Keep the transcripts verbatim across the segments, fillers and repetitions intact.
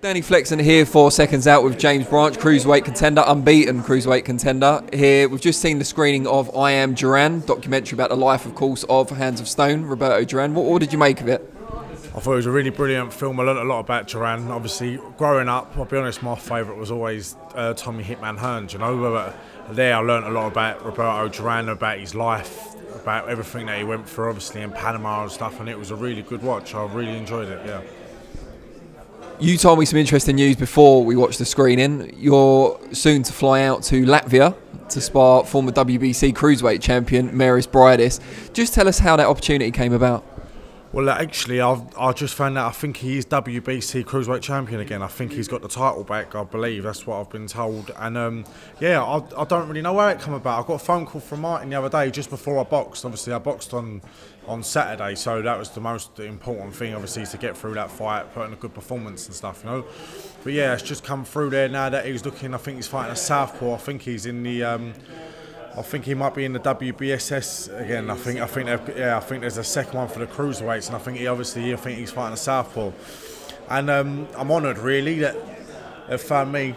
Danny Flexen here, four seconds out with James Branch, cruiserweight contender, unbeaten cruiserweight contender. Here we've just seen the screening of I Am Duran, documentary about the life, of course, of Hands of Stone, Roberto Duran. What, what did you make of it? I thought it was a really brilliant film. I learned a lot about Duran. Obviously, growing up, I'll be honest, my favourite was always uh, Tommy Hitman Hearns, you know. But there I learned a lot about Roberto Duran, about his life, about everything that he went through, obviously, in Panama and stuff, and it was a really good watch. I really enjoyed it, yeah. You told me some interesting news before we watched the screening. You're soon to fly out to Latvia to spar former W B C Cruiserweight champion Mairis Briedis. Just tell us how that opportunity came about. Well, actually, I've, I just found out I think he is W B C Cruiserweight champion again. I think he's got the title back, I believe. That's what I've been told. And, um, yeah, I, I don't really know where it came about. I got a phone call from Martin the other day just before I boxed. Obviously, I boxed on... on Saturday, so that was the most important thing, obviously, to get through that fight, put in a good performance and stuff, you know. But yeah, it's just come through there now that he's looking. I think he's fighting a southpaw. I think he's in the, um, I think he might be in the W B S S again. I think, I think, yeah, I think there's a second one for the cruiserweights, and I think he obviously, I think he's fighting a southpaw. And um, I'm honoured really that they've found me.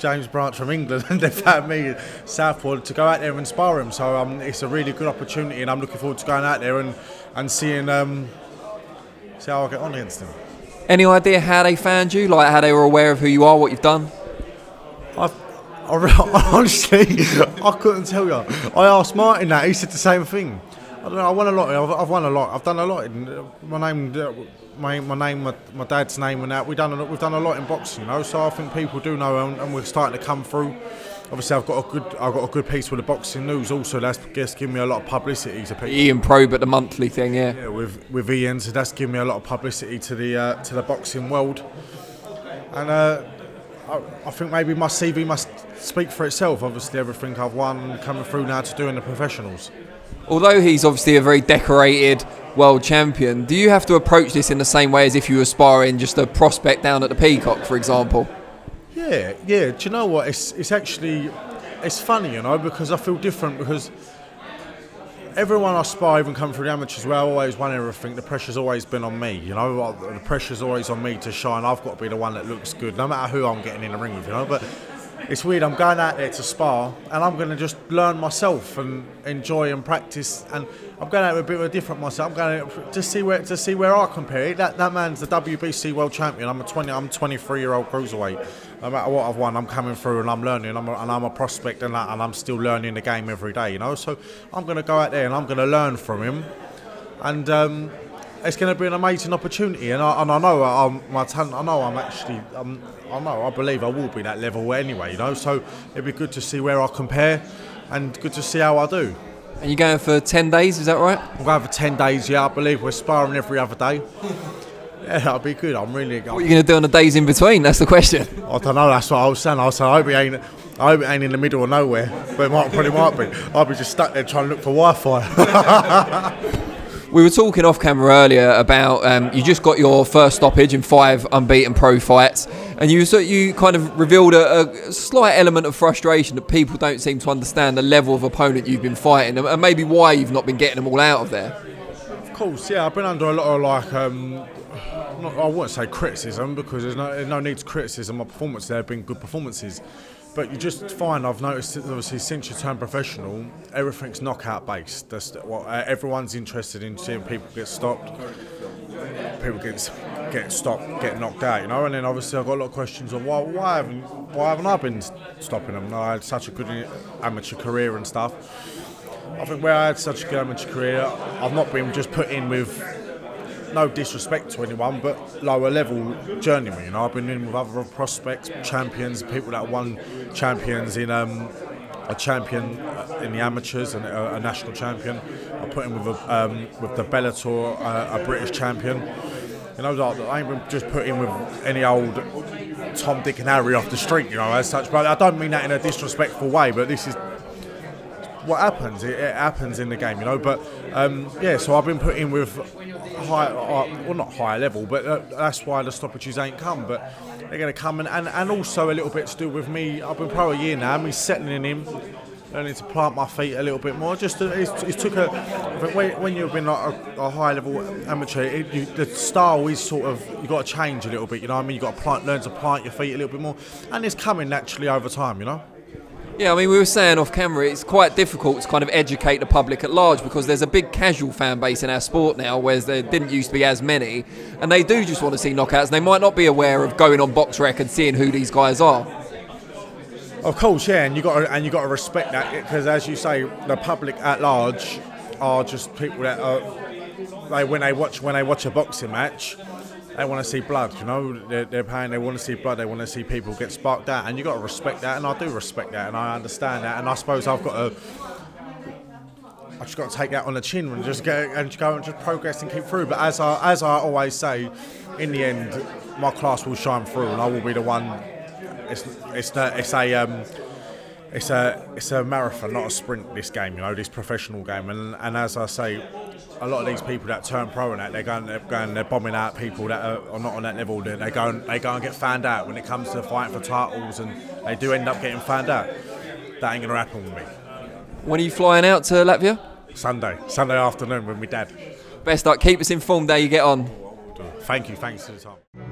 James Branch from England, and they've had me southward to go out there and spar him, so um, it's a really good opportunity, and I'm looking forward to going out there and, and seeing um, see how I get on against him. Any idea how they found you, like how they were aware of who you are, what you've done? I've, I, honestly, I couldn't tell you. I asked Martin that, he said the same thing. I don't know, I won a lot, I've, I've won a lot, I've done a lot, in, my name... My, my name, my, my dad's name and that, we've done, a, we've done a lot in boxing, you know, so I think people do know, and, and we're starting to come through. Obviously, I've got a good I've got a good piece with the boxing news also, that's given me a lot of publicity to people. Ian Probe at the monthly thing, yeah. Yeah, with, with Ian, so that's given me a lot of publicity to the, uh, to the boxing world. And uh, I, I think maybe my C V must speak for itself, obviously, everything I've won coming through now to doing the professionals. Although he's obviously a very decorated world champion, do you have to approach this in the same way as if you were sparring just a prospect down at the Peacock, for example? Yeah, yeah. Do you know what? It's, it's actually, it's funny, you know, because I feel different, because everyone I spar, even coming through the amateurs, where I always won everything, the pressure's always been on me, you know. The pressure's always on me to shine. I've got to be the one that looks good, no matter who I'm getting in the ring with, you know. But it's weird, I'm going out there to spar and I'm going to just learn myself and enjoy and practice, and I'm going out with a bit of a different myself. I'm going to see where, to see where I compare it. That, that man's the W B C world champion. I'm a twenty, I'm a twenty-three year old cruiserweight. No matter what I've won, I'm coming through and I'm learning, I'm a, and I'm a prospect and, that, and I'm still learning the game every day, you know. So I'm going to go out there and I'm going to learn from him, and um, it's going to be an amazing opportunity, and I, and I know I'm, my talent, I know I'm actually, um, I know, I believe I will be that level anyway, you know, so it'd be good to see where I compare and good to see how I do. And you're going for ten days, is that right? I'm going for ten days, yeah, I believe we're sparring every other day. Yeah, that'll be good, I'm really... What I'm, are you going to do on the days in between, that's the question? I don't know, that's what I was saying, I was saying, I hope it ain't, I hope it ain't in the middle of nowhere, but it might, probably might be. I'll be just stuck there trying to look for Wi-Fi. We were talking off camera earlier about um, you just got your first stoppage in five unbeaten pro fights, and you you kind of revealed a, a slight element of frustration that people don't seem to understand the level of opponent you've been fighting, and maybe why you've not been getting them all out of there. Of course, yeah, I've been under a lot of like, um, not, I wouldn't say criticism, because there's no, there's no need to criticism. My performances there have been good performances. But you just find, I've noticed, obviously, since you turn professional, everything's knockout based. That's what everyone's interested in, seeing people get stopped, people get get stopped, get knocked out, you know. And then obviously I've got a lot of questions on why, why haven't why haven't I been stopping them? I had such a good amateur career and stuff. I think where I had such a good amateur career, I've not been just put in with, no disrespect to anyone, but lower level journeyman, you know. I've been in with other prospects, champions, people that won champions in um, a champion in the amateurs and a, a national champion. I put in with a, um, with the Bellator, uh, a British champion. You know, like, I ain't been just put in with any old Tom, Dick and Harry off the street, you know, as such. But I don't mean that in a disrespectful way, but this is what happens. It, it happens in the game, you know. But um, yeah, so I've been put in with high, high well not higher level, but uh, that's why the stoppages ain't come, but they're going to come, and, and, and also a little bit to do with me. I've been pro a year now, me settling in, I need to plant my feet a little bit more. Just to, it's, it's took a when you've been like a, a high level amateur, it, you, the style is sort of you got to change a little bit. You know what I mean? You got to plant, learn to plant your feet a little bit more, and it's coming naturally over time. You know. Yeah, I mean, we were saying off camera, it's quite difficult to kind of educate the public at large because there's a big casual fan base in our sport now, whereas there didn't used to be as many, and they do just want to see knockouts, and they might not be aware of going on BoxRec and seeing who these guys are. Of course, yeah, and you got to, and you got to respect that because, as you say, the public at large are just people that are, they when they watch when they watch a boxing match. They want to see blood, you know. They're, they're paying. They want to see blood. They want to see people get sparked out, and you got to respect that. And I do respect that, and I understand that. And I suppose I've got to. I just got to take that on the chin and just get and go and just progress and keep through. But as I as I always say, in the end, my class will shine through, and I will be the one. It's it's not, it's a. Um, It's a it's a marathon, not a sprint. This game, you know, this professional game, and and as I say, a lot of these people that turn pro and that they're going they're going they're bombing out people that are, are not on that level. They they go and, they go and get fanned out when it comes to fighting for titles, and they do end up getting fanned out. That ain't gonna happen with me. When are you flying out to Latvia? Sunday, Sunday afternoon with my dad. Best luck. Keep us informed how you get on. Thank you. Thanks for the time.